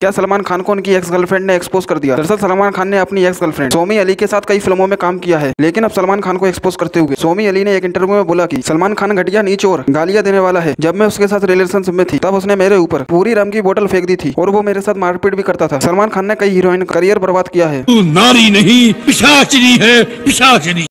क्या सलमान खान को उनकी एक्स गर्लफ्रेंड ने एक्सपोज कर दिया? दरअसल सलमान खान ने अपनी एक्स गर्लफ्रेंड सोमी अली के साथ कई फिल्मों में काम किया है, लेकिन अब सलमान खान को एक्सपोज करते हुए सोमी अली ने एक इंटरव्यू में बोला कि सलमान खान घटिया, नीच और गालियां देने वाला है। जब मैं उसके साथ रिलेशनशिप में थी तब उसने मेरे ऊपर पूरी रम की बोतल फेंक दी थी और वो मेरे साथ मारपीट भी करता था। सलमान खान ने कई हीरोइन करियर बर्बाद किया है। तू नारी नहीं पिशाचनी है, पिशाचनी।